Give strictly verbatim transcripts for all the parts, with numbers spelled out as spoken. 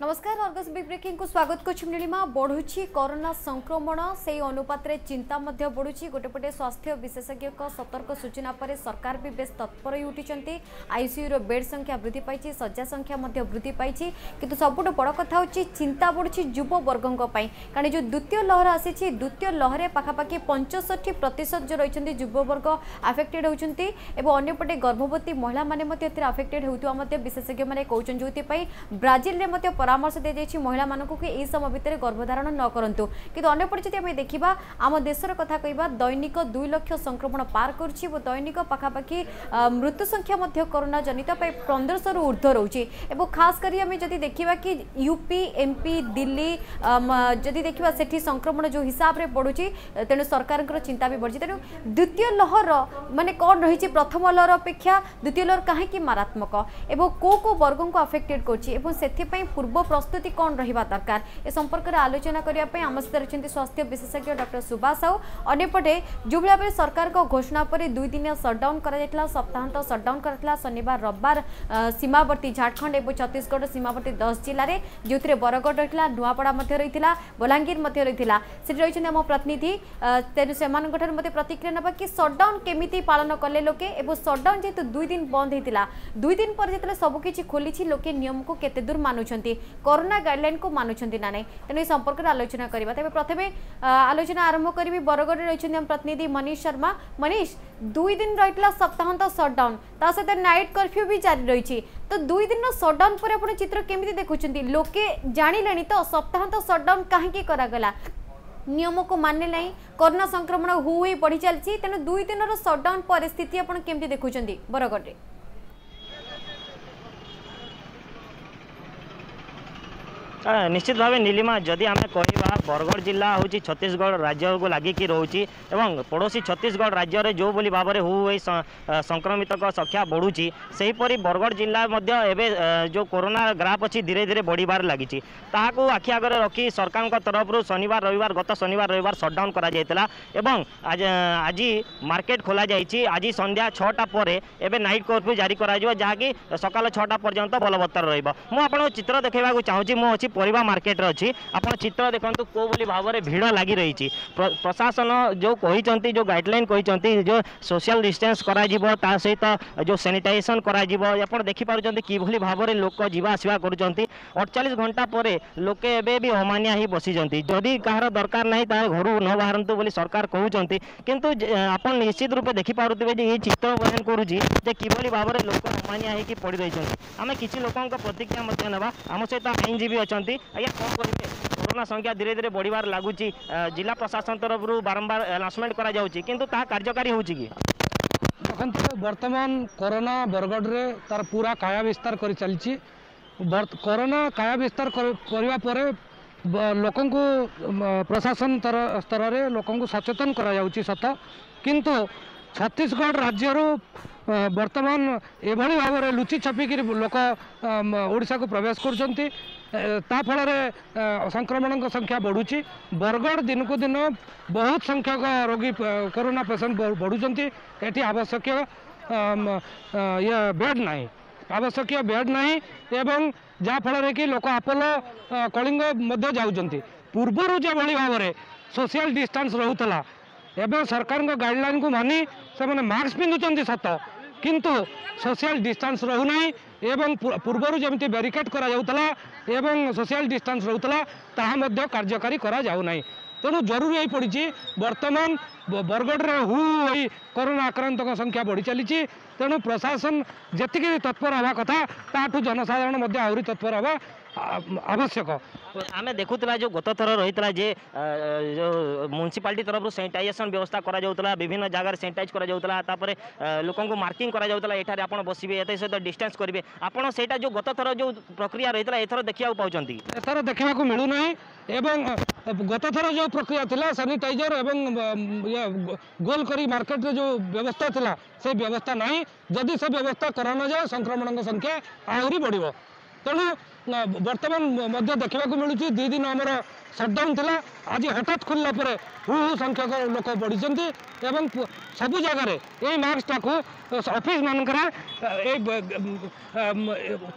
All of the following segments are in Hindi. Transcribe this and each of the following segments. नमस्कार अर्गस बिग ब्रेकिंग को स्वागत करिमा। बढ़ुची कोरोना संक्रमण से अनुपात चिंता बढ़ुची। गोटेपटे स्वास्थ्य विशेषज्ञ सतर्क सूचना पर सरकार भी बेस तत्पर हो उठी। आईसीयू बेड संख्या वृद्धि पाई, शज्जा संख्या वृद्धि पाई, किंतु सबुठ बड़ कथा होची चिंता बढ़ुची युववर्गों कारण जो द्वितीय लहर आसी द्वितीय लहर पाखापाखि पचसठी प्रतिशत जो रही युववर्ग आफेक्टेड होती। अंपटे गर्भवती महिला मैंने आफेक्टेड होता विशेषज्ञ मैंने कहते जो ब्राजिल में परामर्श दी जाइए महिला मानक कि यह समय भितर गर्भधारण न करूँ। कितु अंपटे जब आम देखा आम देशर कथा कह दैनिक दुई लक्ष संक्रमण पार कर दैनिक पखापाखि मृत्यु संख्या कोरोना जनित पंद्रह रु ऊर्ध रोचे। खास करी आम जब देखा कि यूपी एमपी दिल्ली जब देखा से संक्रमण जो हिसाब से बढ़ुची तेणु सरकार चिंता भी बढ़ुची। तेणु द्वितीय लहर मानने कौन रही प्रथम लहर अपेक्षा द्वितीय लहर कहीं मारात्मक एवं कौ कौ वर्गों को आफेक्टेड कर प्रस्तुति कौन रहिबा दरकार ए संपर्क में आलोचना करने आम सहित रही स्वास्थ्य विशेषज्ञ डॉक्टर सुभाष साहू। अनेपटे जो भाव सरकार को घोषणा पर दुई दिन सटडाउन कर सप्ताहांत सटडाउन कर शनिवार रविवार सीमावर्ती झारखंड और छत्तीसगढ़ सीमावर्ती दस जिले में जो थे बरगढ़ रही है, नुआपड़ा रही है, बलांगीर रही है। सीट रही आम प्रतिनिधि तेणु से मत प्रतिक्रिया ना कि सटडाउन केमी पालन कले लोके सटडाउन जेहतु दुई दिन बंद होता दुई दिन पर जितने सबकि खोली लोके नियम को केते दूर मानुंट कोरोना गाइडलाइन को मानुछंती ना नहीं तेणु संपर्क में आलोचना करवा। तेज प्रथम आलोचना आरंभ करी बरगढ़ रही हम प्रतिनिधि मनीष शर्मा। मनीष दुई दिन रही सप्ताहांत सटडाउन ता सहित नाइट कर्फ्यू भी जारी रही तो दुई दिन सटडाउन पर आप चित्र केमी देखुं लोके जाणी तो सप्ताहांत सटडाउन कहीं करागला नियम को मानने नहीं कोरोना संक्रमण हुई बढ़ी चलती तेणु दुई दिन सटडाउन परिस्थिति आप केमी देखुं बरगढ़। निश्चित भाव नीलिमा जदि आम कह बरगढ़ जिला हूँ छत्तीसगढ़ राज्य को लगिक रोचे और पड़ोशी छत्तीसगढ़ राज्य में जो बोली भाव में हुई संक्रमित संख्या बढ़ुची से हीपरी बरगढ़ जिला जो कोरोना ग्राफ अच्छी धीरे धीरे बढ़वार लगी आखि आगे रखी सरकार तरफ शनिवार रविवार गत शनिवार रविवार सटडाउन कर मार्केट खोल जाए आज संध्या छटा पर एवं नाइट कर्फ्यू जारी कराकि सकाल छटा पर्यंत बलवत्तर रु चित्र देखा चाहूँगी मुझे परिवा मार्केट अच्छी आप चित्र देखते कोई भाव में भीड़ लगी रही। प्रशासन जो कहते जो गाइडलाइन कहते जो सोशल डिस्टेंस करा सहित जो सैनिटाइजेशन कर देखिपुर किभली भाव में लोक जावासवा करुँच अड़चाश घंटा पर लोके एबे भी अमानिया ही बसी जदि कहार दरकार नहीं घर न बाहरतु बोली सरकार कहते किंतु आप निश्चित रूपे देखिपुवे ये चित्र बयान करुच्चे किभली भाव में लोक अमानिया होगी पड़ रही। आम कि लोकों प्रतिक्रिया ना आम सहित आईनजीवी अच्छा आज्ञा कौन करेंगे कोरोना संख्या धीरे धीरे बढ़वार लगुच जिला प्रशासन तरफ बारंबार अनाउंसमेंट करा कार्यकारी हो देखते बर्तमान कोरोना बरगढ़ रे तार पूरा काया विस्तार कर चली कोरोना काया विस्तार करवा पर लोक प्रशासन स्तर में लोक सचेतन कर सत किंतु छत्तीसगढ़ राज्य बर्तमान एभली भाव में लुचि छपिक लोक ओडिशा को प्रवेश कर ताफल संक्रमण संख्या बढ़ुची। बरगढ़ दिन को दिन बहुत संख्यक रोगी कोरोना पेसेंट बढ़ुंट ये आवश्यक ये बेड ना आवश्यक बेड ना एवं जहाँफल कि लोक अपोलो कलिंग जाऊँच पूर्वर जो भाई भाव में सोशल डिस्टेंस रोला एवं सरकार गाइडलाइन को मानी से मैंने मास्क पिंधुंट सत किंतु सोशल डिस्टेंस रोना एवं पूर्वर जमी बेरिकेड करा एवं सोशल डिस्टेंस रोला ताहा कार्यकारी करा जाउनाई तेणु जरूरी हो पड़ी बर्तमान बरगढ़ हु कोरोना आक्रांत संख्या बढ़ी चली तेणु प्रशासन जीक तत्पर हवा कथा ताठू जनसाधारण आहरी तत्पर हवा आवश्यक। आम देखुला जो गत थर रही जे जो म्यूनिसिपालिटी तरफ सैनिटाइजेशन व्यवस्था करा विभिन्न जगह सैनिटाइज करा लोक मार्किंग कर बसवे ये सहित डिस्टेंस करेंगे आपड़ से जो गत थर जो प्रक्रिया रही है एथर देखा पाँच एथर देखा मिलूना एवं गत थर जो प्रक्रिया था सानिटाइजर एवं गोल करी मार्केट रे जो व्यवस्था था से व्यवस्था ना जदि से व्यवस्था करा न जाए संक्रमण संख्या आहरी बढ़ तेणु बर्तमान देखा मिलूँ दुई दिन आमर सटडाउन था आज हठात खोलला पर हु हु संख्यक लोक बढ़ी एवं सबू जगार ये मास्कटा को अफिस् मानक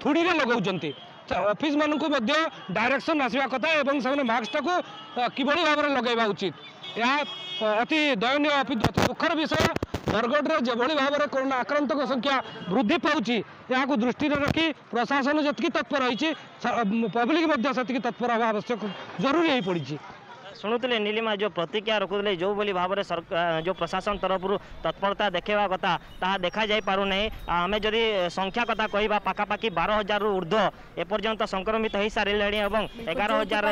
थोड़ी में लगाऊँ अफिस मानू डायरेक्शन आसवा कथा और से मास्क कि भाव में लगेवा उचित। यह अति दयनीय दुखर विषय। बरगढ़ जो भाव में कोरोना आक्रांत संख्या वृद्धि पाँच यहाँ दृष्टि रखी प्रशासन जी तत्पर रही पब्लिक से तत्पर हवा आवश्यक जरूरी हो पड़ी। शुणुते नीलिमा जो प्रतिक्रिया रखुले जो बोली भाव में सरकार जो प्रशासन तरफ तत्परता देखा कथा ता देखा जा पार ना। आम जदि संख्या कथा कह पाखापाखि बार हजार रु ऊर्ध एपर्यंत संक्रमित हो सारे एगार हजार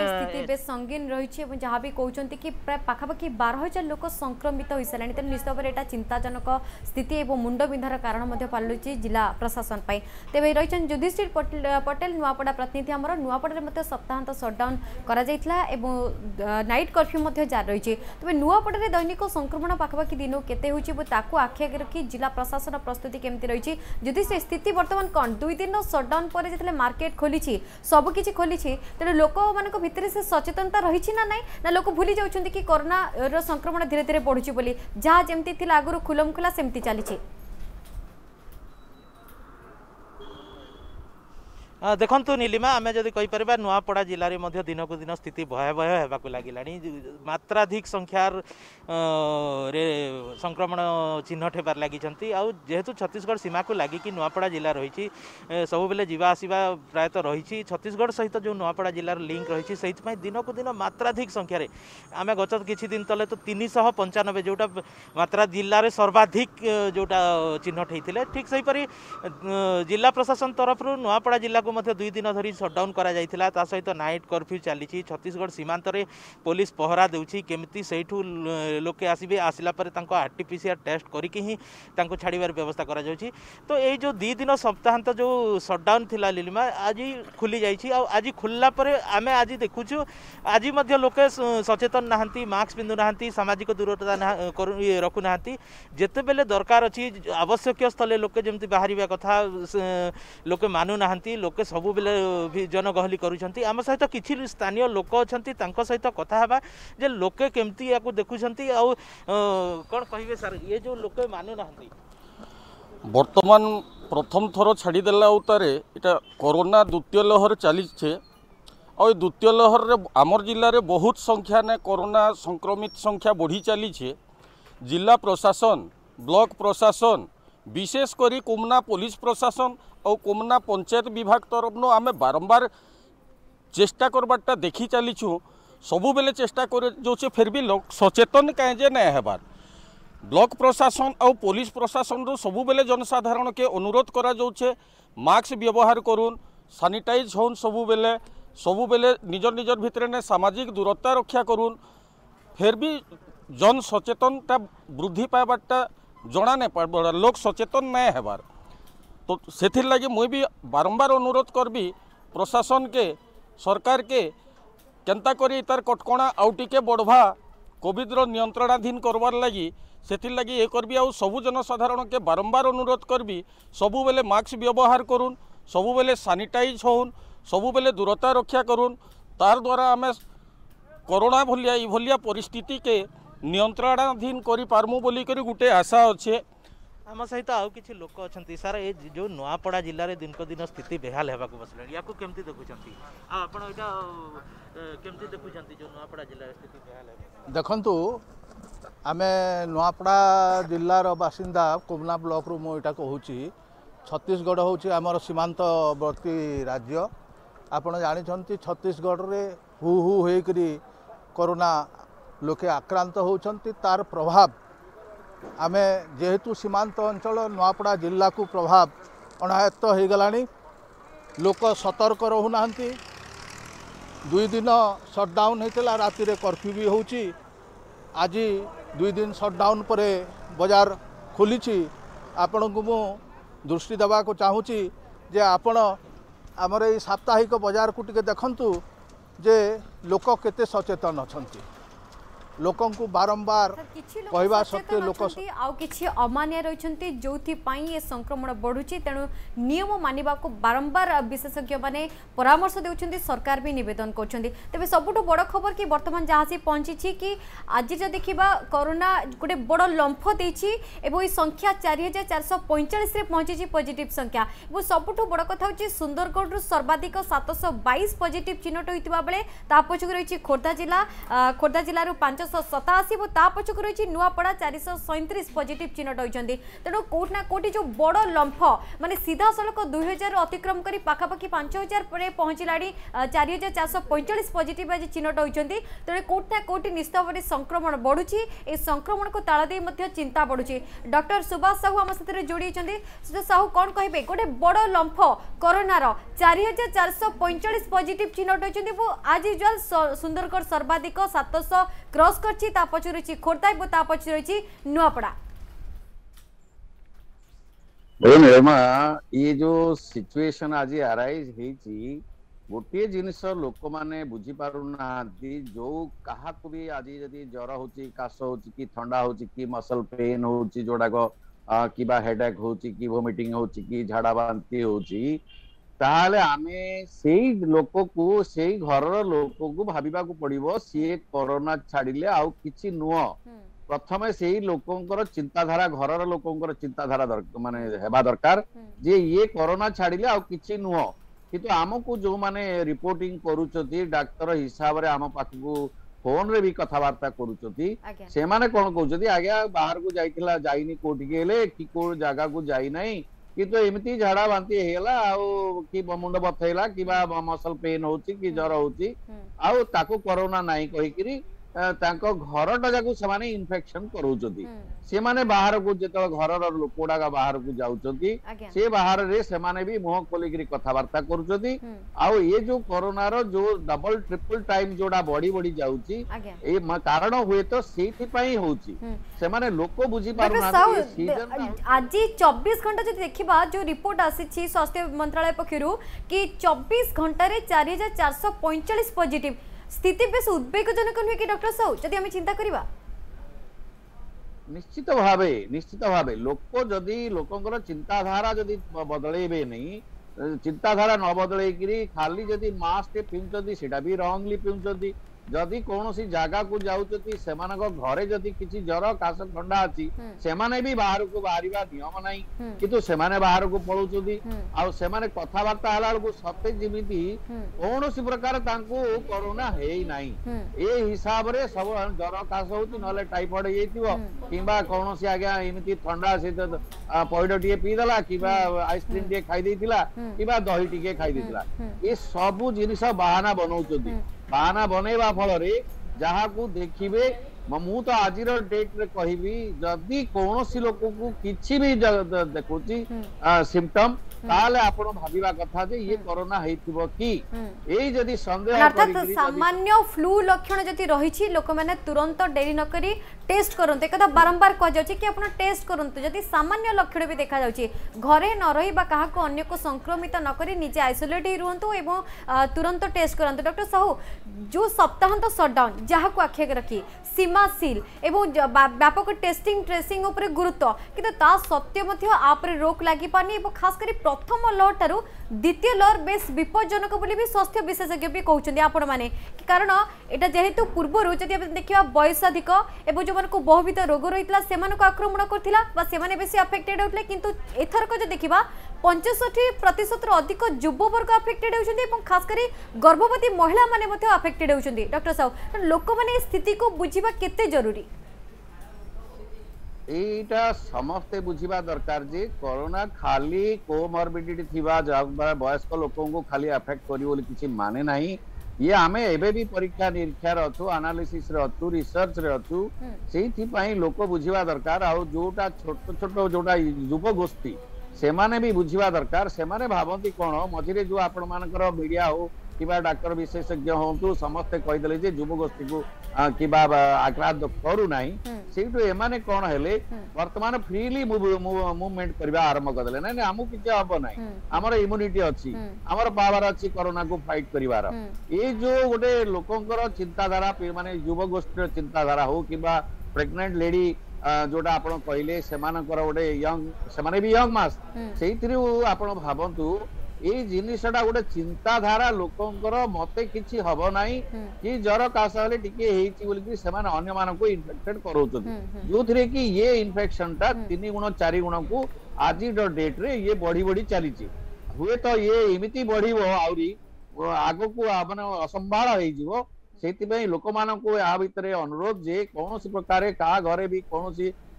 बे संगीन रही है जहाँ भी कहते कि प्राय पाखापाखि बार हजार लोक संक्रमित हो सारे तेनाली निश्चित भाव में यहाँ चिंताजनक स्थिति और मुंडबिधार कारण पलुची जिला प्रशासन पर। तेरे रही युधिष्ठिर पटेल नुआपड़ा प्रतिनिधि आम नुआपड़ा सप्ताहांत सटडाउन कर नाइट कर्फ्यू जारी रही। तेज नुआपड़े दैनिक संक्रमण पाखापाखि दिन केते हो आखि आगे रखी जिला प्रशासन प्रस्तुति केमती रही यदि से स्थिति बर्तमान कौन दुई दिन सटडाउन पर जितने मार्केट खोली सबकि खोली तेरे लोक मानक भितर से सचेतनता रही ना ना ना लोक भूली जाउछन्ति कि कोरोना संक्रमण धीरे धीरे बढ़ुची बोली जहाँ जमती थी आगुरी खुलम खुला सेमती चली। देखु नीलिमा आम जदि कहीपर नुआपड़ा जिले में दिन कु दिन स्थिति भयावह होगा लगिला। मात्राधिक संख्यार रे संक्रमण चिन्ह ठेबार लगी जेहेतु छत्तीसगढ़ सीमा को लगिकी नुआपड़ा जिला रही सबुबले जीवा आसवा प्रायतः रही छत्तीसगढ़ सहित जो नुआपड़ा जिलार लिंक रही से दिन कु दिन मात्राधिक संख्यार आम गत किसी दिन तले तो तीन शह पंचानबे जोटा मात्रा जिले सर्वाधिक जोटा चिन्हट होते ठीक से हीपरी जिला प्रशासन तरफ नुआपड़ा जिला दुई दिन धरी सटडाउन करा जायथिला ता सहित नाइट कर्फ्यू चली। छत्तीसगढ़ सीमांत रे पुलिस पहरा देउछि केमती सेठू लोके आसीबे आसिला पर तांको आरटीपीसीआर टेस्ट करिकि ही तांको छाड़ीबार व्यवस्था करा जाउछि। तो ए जो दुई दिन सप्ताहांत जो सटडाउन थिला लिलिमा आज खुली जाइछि आ आज खुल्ला पर आमे आज देखुछु आज मध्य लोके सचेतन नाहंती मास्क पिंधु नाहंती सामाजिक दूरता रखु नाहंती जेते बेले दरकार अछि आवश्यक स्थले लोके जेमती बाहरिबा कथा लोके मानु नाहंती लोके सबु बेले भी जनगहली करुछंती। आम सहित किछि स्थानीय लोक अछंती तांको सहित कथा हबा जे लोके केमती याकू देखुछंती आ कोन कहिबे सर ये जो लोके मानु नाहंती वर्तमान प्रथम थरो छाडी देला उतारे इटा कोरोना द्वितीय लहर चली छे आ द्वितीय लहर रे आमर जिल्ला रे बहुत संख्या ने कोरोना संक्रमित संख्या बढ़ी चली छे। जिला प्रशासन ब्लॉक प्रशासन विशेष करी कोमना पुलिस प्रशासन और कोमना पंचायत विभाग तरफ नो आमे बारंबार चेष्टा करवाटा देखी चलीछू सबु बेले चेष्टा कर जो छे फिर भी लोग सचेतन कहेजे नै हेबार। ब्लॉक प्रशासन और पुलिस प्रशासन रो सबु बेले जनसाधारण के अनुरोध करा जो छे मास्क व्यवहार करून सैनिटाइज होन सबु बेले सबु बेले निजर निजर भितरे ने सामाजिक दूरता रक्षा करून फिर भी जन सचेतनता वृद्धि पाबाटा जना नहीं पड़ लोक सचेतन नहीं हेबार। तो से लगी मुई भी बारंबार अनुरोध करबी प्रशासन के सरकार के केंता करी तार कटकणा आउटिके बढ़वा कोविड रो नियंत्रणाधीन करवार लगी से लगी ये करबी आ सबू जनसाधारण के बारंबार अनुरोध करबी सबु बेले मास्क व्यवहार करूँ सबु बेले सैनिटाइज होन सबु बेले दूरता रक्षा करूँ तार द्वारा आम कोरोना भलिया ई भलिया परिस्थिति के नियंत्रणाधीन करी पारमु बोली करी गुटे आशा अच्छे। आम सहित आउ किसी लोक अच्छा सार ये जो नुआपड़ा जिले में दिन दिन स्थिति बेहाल होगा बसला या केमती देखुंत आपमती देखुंत जो नुआपड़ा जिले स्थिति बेहाल देखु आम नुआपड़ा जिलार बासिंदा कोमना ब्लॉक रु मुझा कहूँ छत्तीसगढ़ होमर सीमांतवर्ती राज्य आपड़ जानते छत्तीसगढ़ में हु हु होकरी कोरोना लोके आक्रांत होती तार प्रभाव आम जेहेतु सीमांत अंचल नुआपड़ा जिला को प्रभाव अणायत्त हो गला लोक सतर्क रहूना दुई दिन सटडाउन होता राति कर्फ्यू भी हो आज दुई दिन सटडाउन पर बाजार खोली आपण को मु दृष्टि देवा को चाहूँगी जे आपण आमर ये साप्ताहिक बाजार को टिके देखंतु जे लोक केते सचेतन अच्छा लोकों को बारंबार कहवा सत्वे लोक आउ किछि अमान्य रहिसंती जोथि पई ए संक्रमण बढ़ुछि तेणु नियम मानिबा को बारंबार विशेषज्ञ माने परामर्श देउछंती सरकार भी निवेदन करछंती। तबे सबुटो बड़ खबर कि वर्तमान जहाँसी पहुंची कि आज जो देखा कोरोना गोटे बड़ लंफ देछि एबो ई संख्या चार हज़ार चार सौ पैंतालीस रे पहुंची पॉजिटिव संख्या एबो सबुटो बड़ कथा होछि सुंदरगढ़ रु सर्वाधिक सात सौ बाईस पॉजिटिव चिन्हट होइतिबा बेले ता पछक रहिछि खोर्धा जिला खोर्धा जिला रु पाँच सौ सतासी वो ता पछक रही नुआपड़ा चार सौ सैंतीस पॉजिटिव चिन्हट होती तेणु कोटी ना कोटी जो बड़ लंफ माने सीधा सड़क दुई हजार अतिक्रम कर पाखापाखि पांच हजार पर पहुँचला चार हजार चार सौ पैंतालीस पॉजिटिव आज चिन्हट होती तेणु कोटी ना कोटी निस्तवर संक्रमण बढ़ुची ए संक्रमण को ताल दे चिंता बढ़ुची। डॉक्टर सुभाष साहू आम साथ जोड़ी सुभाष साहू कौन कहे गोटे बड़ लंफ कोरोनार चार हजार चार सौ पैंतालीस पॉजिटिव चिन्हट होती आज यूजुआल सुंदरगढ़ सर्वाधिक सात सौ क्रॉस करछि ता पछ रछि खोर्धा एवं ता पछ रछि नुआपड़ा। बरोमा ये जो सिचुएशन आज अराइज हेछि गोटे जिनस लोक माने बुझी पारु नांती जो कहा को भी आज जदी ज्वर होछि काश होछि कि ठंडा होछि कि मसल पेन होछि जोडा को किबा हेडेक होछि कि वोमिटिंग होछि कि झाड़ा बांती होछि ताले आमे सेई लोक को सेई घर लोक को भाविबा को पड़िबो सी कोरोना छाड़िले आउ किछि नुओ प्रथमे सेई लोकंकर चिंताधारा घर लोकंकर चिंताधारा दरक माने हेबा दरकार जे ये कोरोना छाड़िले आउ किछि नुओ किंतु आमको जो माने रिपोर्टिंग करूचती डाक्टर हिसाब रे आम पाखकू फोन रे भी कथबार्ता करूचती से माने कोन कहउचती आज्ञा बाहर को जाइथिला जाइनी कोठी गेले कि को जागा को जाई नाही किंतु एमती झाड़ा बांती हेला कि मुंड बथेला कि मसल पेन होची कि जर होची आउ ताको कोरोना नाही कहि कि ताको घरटा जाको समाने इन्फेक्शन करूचोदी से माने बाहर को जेतो घरर लोकोडा का बाहर को जाउचोदी से बाहर रे से माने भी मुह खोली कि कथाबार्ता करूचोदी आउ ये जो कोरोना रो जो डबल ट्रिपल टाइम जोडा बॉडी बॉडी जाउची ए कारण होय तो सेथि पई होउची से माने लोको बुझी पारु ना सीजन आज चौबीस घंटा जे देखिबा जो रिपोर्ट आसी छी स्वास्थ्य मंत्रालय पखिरु कि चौबीस घंटा रे चार हज़ार चार सौ पैंतालीस पॉजिटिव स्थिति बेस उद्वेगजनक नुहे कि डॉक्टर साहू जदि हम चिंता करिबा निश्चित भावे निश्चित भावे लोक जदि लोकंकर चिंताधारा जदि बदलेबे नहीं चिंताधारा न बदले कि खाली जदि मास्क पिंचोदी सेटा भी रॉन्गली पिंचोदी जदि कोनोसी जागा को जाउचोदी सेमान को घरे जदि किछि जरो कास ठंडा अछि सेमाने भी बाहर को बाहरिबा नियम नाही किंतु सेमाने बाहर को पळउचोदी आ सेमाने कथा वार्ता हला को सते जिमिति कोनोसी प्रकार तांको कोरोना हेई नाही ए हिसाब रे सब जरो कास होउति नले टाइफाइड हेइतिबो किबा कोनोसी आगे इमिति ठंडा से पयडटिए पी दला किबा आइसक्रीम टिए खाइ देइतिला किबा दही टिए खाइ देइतिला ए सब जिनिस बहाना बनउचोदी बाना बनैवा फल रे जहाँ को देखिबे मु तो आज डेट रे कहबी जदि कौन सी लोक को किसी भी देखुची सिम्पटम ताले आपण भाबीबा कथा जे ये कोरोना हेतिबो की एई जदि संदेह अर्थात सामान्य फ्लू लक्षण जति रहिछि लोक माने तुरंत डेरी न करी टेस्ट करनते एकदा बारंबार कह जाउछि कि आपण टेस्ट करनते जदि सामान्य लक्षण भी देखा जाउछि घरे न रहिबा काहा को अन्य को संक्रमित न करी निजे आइसोलेट ही रहंतु एवं तुरंत टेस्ट करनते। डॉक्टर साहू जो सप्ताहांत शटडाउन जहा को आखे रखी सीमा सील एवं व्यापक टेस्टिंग ट्रेसिंग उपरे गुरुत्व किंतु ता सत्य मध्ये आपरे रोक लागि पानी एवं खास करी प्रथम लहर ठारू द्वितीय लहर बेस विपज्जनक बोली भी स्वास्थ्य विशेषज्ञ भी कहउछन्ती आपण माने कि कारण एटा जेहेतु पूर्वरु जदि आपण देखिबा वयसाधिक एवं जो मानको बहुविध रोग रहितला सेमानको आक्रमण करथिला बा सेमाने बेसी अफेक्टेड होतले किंतु एथरको जे देखिबा पैंसठ प्रतिशत रो अधिक युववर्ग अफेक्टेड होउछन्ती एवं खास करी गर्भवती महिला माने मध्ये अफेक्टेड होउछन्ती। डॉक्टर साहब लोक माने स्थिति को बुझिबा केते जरूरी एटा समस्ते बुझिबा दरकार जे कोरोना खाली कोमोरबिडिटी थिबा वयस्क लोकों को खाली अफेक्ट करियो बोली किछि माने नाही ये आमे एबे भी परीक्षा निरीक्षा रथु एनालिसिस रथु रिसर्च रथु सेथि पई लोक बुझिबा दरकार आ जोटा छोट छोट जोटा युवा गोष्ठी से माने भी बुझिबा दरकार से माने भावंती कोन मझिरे जो आपण मानकर मीडिया हो किबा डॉक्टर विशेषज्ञ होंतु समस्ते कहि देले जे युवा गोष्ठी को कि बाबा आक्रांत करू ना से कौन है वर्तमान फ्रीली मुवमेंट करवा आरंभ करदे ना आम किसी हम ना आम इम्यूनिटी अच्छी आमर पावर अच्छी कोरोना को फाइट कर जो गोटे लोकंर चिंताधारा मानने युवगोष्ठी चिंताधारा हो कि प्रेग्नेंट लेडी जोटा आप कहले से गोटे यंग से भी यंग मास से भावतु ये जिनटा गोटे चिंताधारा लोकंर मत कि हम ना कि जर काश हेल्ले टी इनफेक्टेड करो जो थे कि ये इनफेक्शन टा तीन गुण चार गुण को आज डेट रे ये बढ़ी बढ़ी चली हे तो ये एमती बढ़ आग को मान असंभा से लोक मानते अनुरोध जे कौन प्रकार क्या घरे भी कौन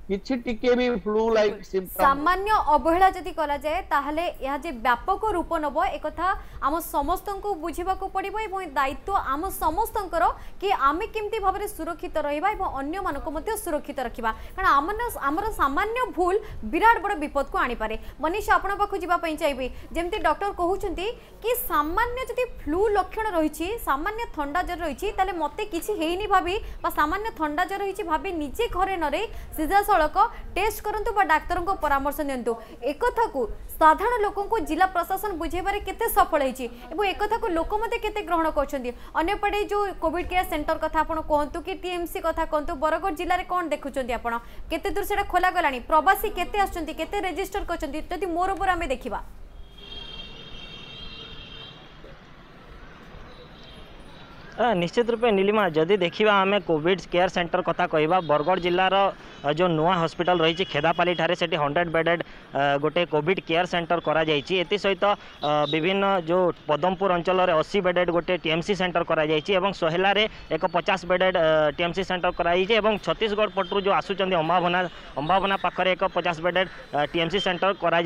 किछि टिके भी फ्लू लाइक सिम्पटम सामान्य अवहेला जति कला जाय ताहले या जे व्यापक रूप नबो एकथा हम समस्तनकु बुझिबाकु पड़िबो एवं दायित्व हम समस्तनकर कि आमे किमति भाबरे सुरक्षित रहबा एवं अन्य मानको मध्ये सुरक्षित रखिबा कारण आमन हमर सामान्य भूल विराट बड़ विपद को आनी पारे। मनीष आपण पाखु जिबा पई चाइबे जेमति डॉक्टर कहउचंती कि सामान्य जति फ्लू लक्षण रहिछि सामान्य ठंडा जर रहिछि ताले मते किछि हेइनी भाबी बा सामान्य ठंडा जर रहिछि भाबी निजे घरे नरे सीधा टेस्ट करंतु बा डाक्टर को परामर्श नियंतु एकथा को साधारण लोकों को जिला प्रशासन बुझेबारे केते सफल होईची एबो एकथा को लोक मते केते ग्रहण करछंती अन्य पडे जो कोविड केयर सेंटर कथा आपण कोंतु कि टीएमसी कथा कोंतु बरगढ़ जिल्ला रे कोन देखुचंती आपण केते दूर सेडा खोला गलानी प्रवासी केते आछंती केते रजिस्टर करछंती जदि मोर ऊपर आमे देखिबा निश्चित रूपे नीलिमा जदि देखा आम कोविड केयर सेंटर कथा कहवा बरगढ़ जिलार जो नुआ हॉस्पिटल रही खेदापाली ठारे से हंड्रेड बेडेड गोटे कोविड केयर सेंटर करा सहित विभिन्न जो पदमपुर अंचल अस्सी बेडेड गोटे टीएमसी सेंटर करा एवं सोहेला रे एक पचास बेडेड टीएमसी सेंटर कराई एवं छत्तीसगढ़ पटू जो आसुचंदी अंबाभना अंबाभना पाखरे एक पचास बेडेड टीएमसी सेंटर करा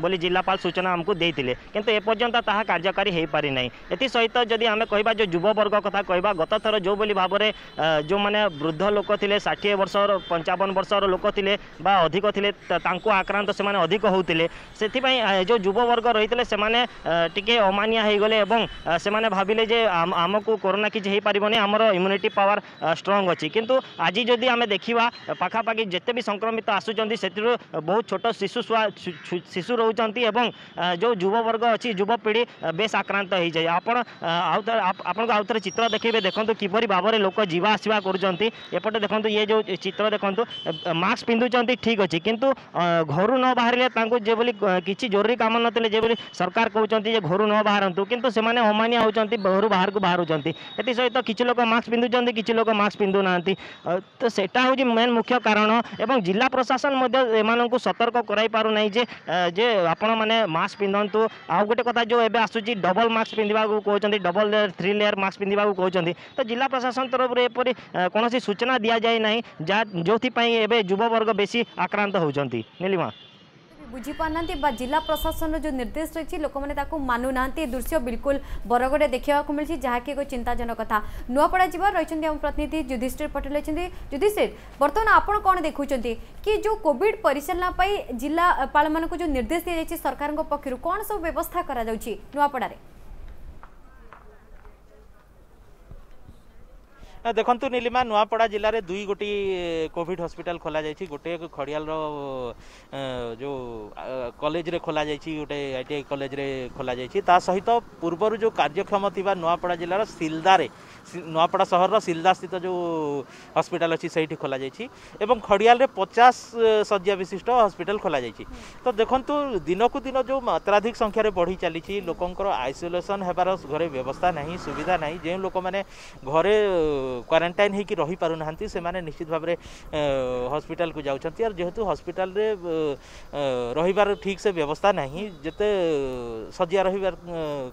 बोली जिलापाल सूचना आमको देते किंतु एपर्यंत ताहा कार्यकारी हो पारि नै। एति सहित जदि आम कहवा जो युववर्ग कथा कहवा गत थर जो बोली भाव में जो मैंने वृद्ध लोक थे षाठी वर्ष पंचावन वर्षर लोक थे अधिक थे आक्रांत से अधिक होते से जो युववर्ग रही थे से टे अमानिया होगले से भाविले जे आमको कोरोना किसी हो पारन आमर इम्यूनिटी पावर स्ट्रंग अच्छी किंतु आज जदि आम देखा पखापाखि जिते भी संक्रमित आसुँच से बहुत छोट शिशु शिशु रोचान एवं जो युववर्ग अच्छी युवपीढ़ी बेस आक्रांत हो जाए आपको आउ थे चित्र देखे देखो किपर भाव में लोक जीवा आसवा करपटे देखो ये जो चित्र देखो मास्क पिंधुंट ठीक अच्छे किंतु घर न बाहर किसी जरूरी कम ना सरकार कहते हैं घर न बाहरतु किंतु से अमानिया होती घर बाहर को बाहर एति सहित किसी लोक मास्क पिंधुंट किसी लोक मास्क पिंधु ना तो सेटा हूँ मेन मुख्य कारण एवं जिला प्रशासन को सतर्क कराई पारु नहीं जे आपण मैंने मास्क पिंधतु आउ गोटे कथा जो एवं आसूँ डबल मास्क पिंधा को कहते हैं double layer three layer mask पिंधा कहते तो जिला प्रशासन तरफ एपरी कौन सूचना दि जाए ना जो युववर्ग बेसी आक्रांत होती नीलिमा बुझी पारना बा जिला प्रशासन जो निर्देश रही लोक मैंने मानुना दृश्य बिल्कुल बरगड़े देखा मिली जहाँकि एक चिंताजनक कथा नुआपड़ा जी रही आम प्रतिनिधि युधिष्ठिर पटेल रही युधिष्ठिर बर्तमान आपड़ कौन देखुं कि जो कोविड परिचालना जिलापाल मान जो निर्देश दी जाए सरकार पक्षर कौन सब व्यवस्था करुआपड़े देखु नीलिमा नुआपड़ा जिले में दुई गोटी कोविड हॉस्पिटल खोल जाए गोटे खड़ियाल जो कॉलेज रे खोल जाए गोटे आईटीआई कॉलेज रे खोल जाए सहित पूर्वर जो कार्यक्षम थी नुआपड़ा जिलार सिलदारे नुआपड़ा सहर सिलदा स्थित जो हॉस्पिटल अच्छी से खोल जाए खड़ियाल रे पचास शज्या विशिष्ट हॉस्पिटल खोल जाए तो देखु दिन कु दिन जो मात्राधिक संख्यार बढ़ी चली लोकंर आइसोलेसन होबार घरे व्यवस्था ना सुविधा ना जो लोक मैंने घरे क्वारंटाइन होकर रही पारना से निश्चित भाव में हॉस्पिटल को जाऊँच और जेहेतु हॉस्पिटल रे रही ठीक से व्यवस्था ना जिते सज्जा रही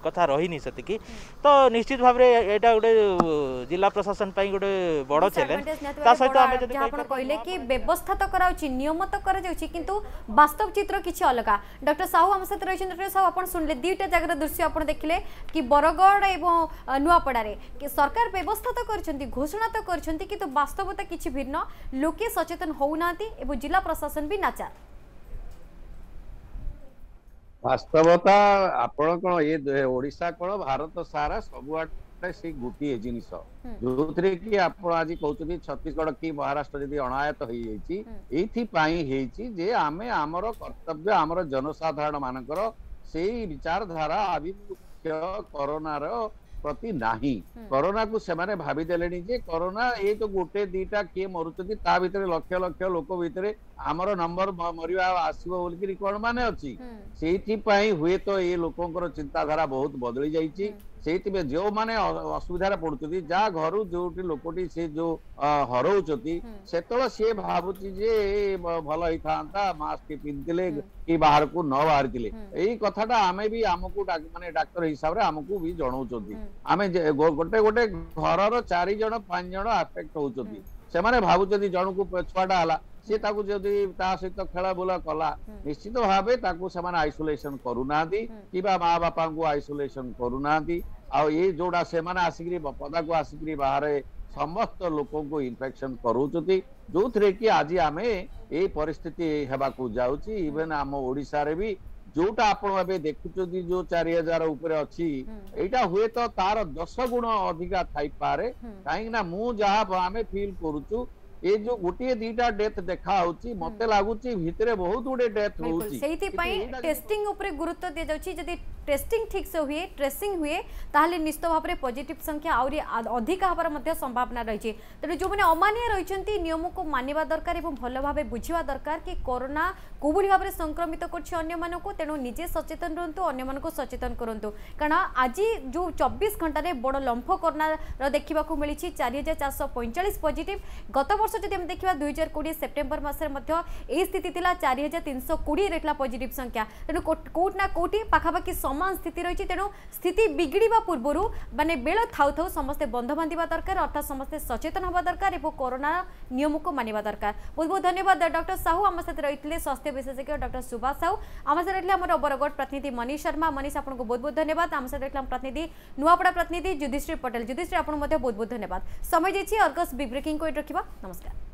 कथा रही सेतिकी तो निश्चित भाव में यहाँ गोटे जिला प्रशासन गोटे बड़ चैलेंज कहले कि व्यवस्था तो कराउछि नियम तो करा जाउछि किंतु वास्तव चित्र किछि अलग। डॉक्टर साहू आम साथ रही डॉक्टर साहू आप सुनले दुईटा जगार दृश्य आप देखिले कि बरगड़ और नुआपड़ा सरकार व्यवस्था तो कर घोषणा तो करछंती कि तो वास्तवता किछि भिन्न लोके सचेतन होउनाती एवं जिला प्रशासन भी नाचा वास्तवता आपण कोन ये ओडिसा कोन भारत सारा सबुआ से गोटे जिनस जो थी कि आप आज कहते छत्तीसगढ़ कि महाराष्ट्र जी अणायत हो आम आमर कर्तव्य आमर जनसाधारण मानकर से विचारधारा आभिमुख्य कोरोनार प्रति नाही कोरोना को से भाईदेले जे कोरोना ये तो गोटे दीटा किए मरुच्चा लक्ष लक्ष लोक भितर आमर नंबर मरवा आसो बोल रिकॉर्ड मान अच्छी से हुए तो ये लोकंर चिंताधारा बहुत बदली जाइए से जो माने असुविधार पड़ुति जहाँ घर जो लोकटी से जो हरौती से सी भावुची जे भल ही था मास्क पिंधले कि बाहर को न बाहरी यही कथाटा आम भी आमको माने डाक्टर हिसाब से आमको भी जनाऊँ आम गोटे गोटे घर चार जन पांच जन आफेक्ट होती से भावुं जन को छुआटा है सी सहित खेला बुला कला निश्चित तो भावे आइसोलेशन करूना कि माँ बापा को आइसोलेशन करूना जोड़ा से आसिक पदा को आसिक बाहर समस्त लोक को इन्फेक्शन करोचती जो थे कि आज आम ये परिस्थिति होती इवेन आम ओडिशा रे भी जोटा आप देखुं जो चार हजार अच्छी एटा हुए तो तार दस गुण अधिका थी पारे कहीं मुझे फिल करुचु ये जो गोटे दीटा डेथ देखा मत लगुच भितर बहुत गुटे डेथ हो टेस्टिंग उपरे गुरुत्व दि जाउची जदी टेस्टिंग ठीक से हुए ट्रेसिंग हुए ताहले निश्चित भाव में पॉजिटिव संख्या आउरी अधिक हबार मध्य संभावना रही तेणु जो मैंने अमानिया रही नियम को मानवा दरकार और भल भाव बुझा दरकार कि कोरोना कौली भाव में संक्रमित कर तेणु निजे सचेतन रुंतु अगर को सचेतन करूँ कारण आज जो चौबीस घंटे बड़ लंफ कोरोना देखा मिली चार हजार चार सौ पैंचाश पॉजिटिव गत वर्ष जब हम देखा दुई हजार कोड़े सेप्टेम्बर मसरे स्थिति थी चार हजार तीन सौ कोड़े रही पॉजिटिव संख्या तेणु कौटना कौटी पाखापाखि समान स्थिति रही तेणु स्थिति बिगड़ा पूर्वर मानने बेल थाउ थाउ समस्ते बंध बांधा दरकार अर्थात समस्ते सचेतन हवा दरकार और कोरोना नियम को मानवा दरकार। बहुत बहुत धन्यवाद डॉक्टर साहू आम साथ रही स्वास्थ्य विशेषज्ञ डॉक्टर सुभाष साहू आम साथ रही आम बरगढ़ प्रतिनिधि मनीष शर्मा मनीष आपको बहुत बहुत धन्यवाद आम साथ रही प्रतिनिधि नुआपड़ा प्रतिनिधि युधिष्ठिर पटेल युधिष्ठिर आपको बहुत बहुत धन्यवाद समय जी अर्गस बिग ब्रेकिंग को रखा नमस्कार।